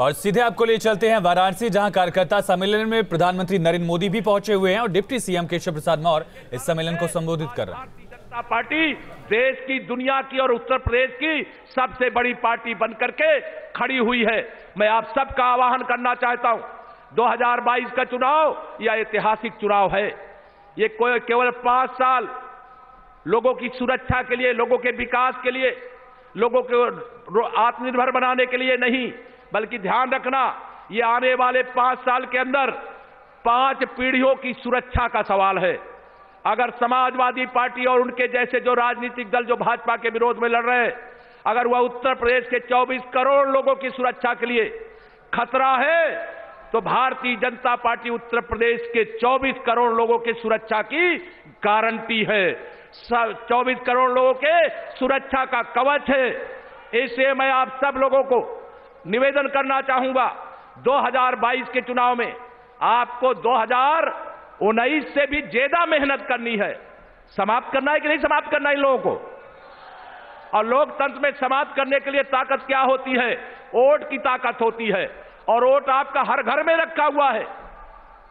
और सीधे आपको ले चलते हैं वाराणसी, जहां कार्यकर्ता सम्मेलन में प्रधानमंत्री नरेंद्र मोदी भी पहुंचे हुए हैं और डिप्टी सीएम केशव प्रसाद मौर्य इस सम्मेलन को संबोधित कर रहे हैं। भारतीय जनता पार्टी देश की, दुनिया की और उत्तर प्रदेश की सबसे बड़ी पार्टी बनकर के खड़ी हुई है। मैं आप सबका आह्वान करना चाहता हूं, 2022 का चुनाव यह ऐतिहासिक चुनाव है। ये केवल 5 साल लोगों की सुरक्षा के लिए, लोगों के विकास के लिए, लोगों को आत्मनिर्भर बनाने के लिए नहीं, बल्कि ध्यान रखना ये आने वाले 5 साल के अंदर 5 पीढ़ियों की सुरक्षा का सवाल है। अगर समाजवादी पार्टी और उनके जैसे जो राजनीतिक दल जो भाजपा के विरोध में लड़ रहे हैं, अगर वह उत्तर प्रदेश के 24 करोड़ लोगों की सुरक्षा के लिए खतरा है, तो भारतीय जनता पार्टी उत्तर प्रदेश के 24 करोड़ लोगों की सुरक्षा की गारंटी है, 24 करोड़ लोगों के सुरक्षा का कवच है। इसलिए मैं आप सब लोगों को निवेदन करना चाहूंगा, 2022 के चुनाव में आपको 2019 से भी ज्यादा मेहनत करनी है। समाप्त करना है कि नहीं समाप्त करना है इन लोगों को? और लोकतंत्र में समाप्त करने के लिए ताकत क्या होती है? वोट की ताकत होती है। और वोट आपका हर घर में रखा हुआ है।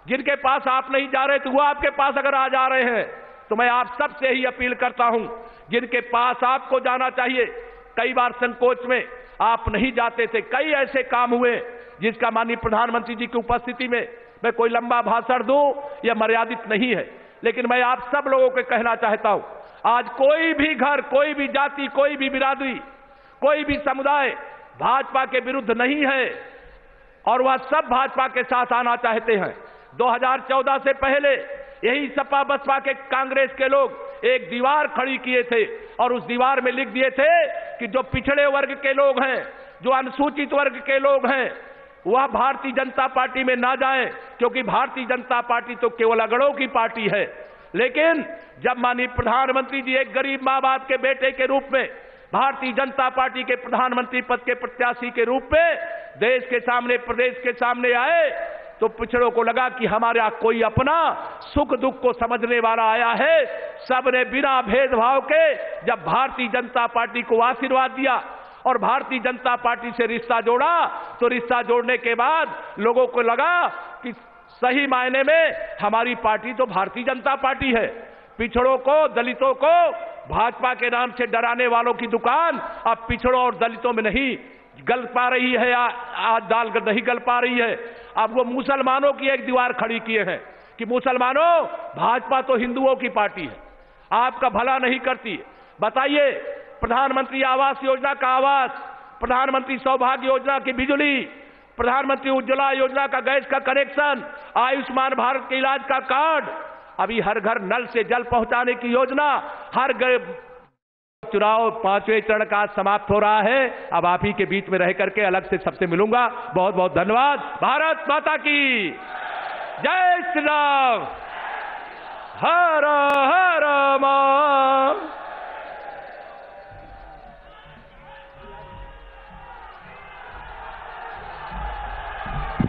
जिनके पास आप नहीं जा रहे थे वो आपके पास अगर आ जा रहे हैं, तो मैं आप सबसे ही अपील करता हूं, जिनके पास आपको जाना चाहिए, कई बार संकोच में आप नहीं जाते थे। कई ऐसे काम हुए जिसका माननीय प्रधानमंत्री जी की उपस्थिति में मैं कोई लंबा भाषण दूं यह मर्यादित नहीं है, लेकिन मैं आप सब लोगों को कहना चाहता हूं, आज कोई भी घर, कोई भी जाति, कोई भी बिरादरी, कोई भी समुदाय भाजपा के विरुद्ध नहीं है और वह सब भाजपा के साथ आना चाहते हैं। 2014 से पहले यही सपा बसपा के कांग्रेस के लोग एक दीवार खड़ी किए थे और उस दीवार में लिख दिए थे कि जो पिछड़े वर्ग के लोग हैं, जो अनुसूचित वर्ग के लोग हैं, वह भारतीय जनता पार्टी में ना जाएं, क्योंकि भारतीय जनता पार्टी तो केवल अगड़ों की पार्टी है। लेकिन जब माननीय प्रधानमंत्री जी एक गरीब माँ बाप के बेटे के रूप में, भारतीय जनता पार्टी के प्रधानमंत्री पद के प्रत्याशी के रूप में देश के सामने, प्रदेश के सामने आए, तो पिछड़ों को लगा कि हमारा कोई अपना सुख दुख को समझने वाला आया है। सबने बिना भेदभाव के जब भारतीय जनता पार्टी को आशीर्वाद दिया और भारतीय जनता पार्टी से रिश्ता जोड़ा, तो रिश्ता जोड़ने के बाद लोगों को लगा कि सही मायने में हमारी पार्टी तो भारतीय जनता पार्टी है। पिछड़ों को, दलितों को भाजपा के नाम से डराने वालों की दुकान अब पिछड़ों और दलितों में नहीं गल पा रही है, आज दाल नहीं गल पा रही है। अब वो मुसलमानों की एक दीवार खड़ी किए हैं कि मुसलमानों, भाजपा तो हिंदुओं की पार्टी है, आपका भला नहीं करती। बताइए, प्रधानमंत्री आवास योजना का आवास, प्रधानमंत्री सौभाग्य योजना की बिजली, प्रधानमंत्री उज्ज्वला योजना का गैस का कनेक्शन, आयुष्मान भारत के इलाज का कार्ड, अभी हर घर नल से जल पहुंचाने की योजना, हर गरीब। चुनाव 5वें चरण का समाप्त हो रहा है। अब आप ही के बीच में रह करके अलग से सबसे मिलूंगा। बहुत बहुत धन्यवाद। भारत माता की जय। श्री राम। हर हर महादेव।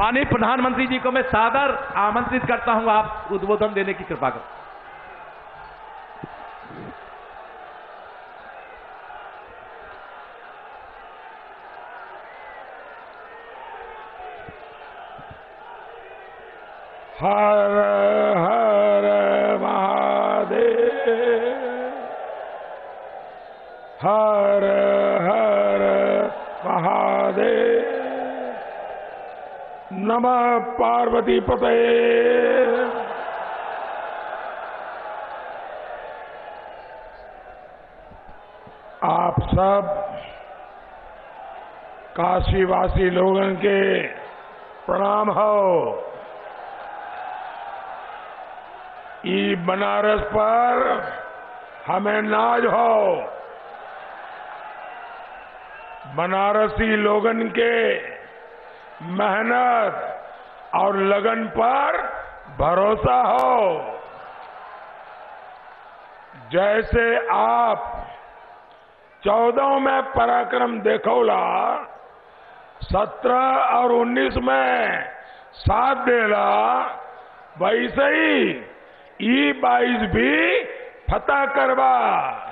माननीय प्रधानमंत्री जी को मैं सादर आमंत्रित करता हूं, आप उद्बोधन देने की कृपा करें। हर हर महादेव। हर हर महादेव। नमः पार्वती पतये। आप सब काशीवासी लोगों के प्रणाम हो। ई बनारस पर हमें नाज हो। बनारसी लोगन के मेहनत और लगन पर भरोसा हो। जैसे आप 14 में पराक्रम देखौला, 17 और 19 में साथ देला, वैसे ही ई 22 भी फतह करवा।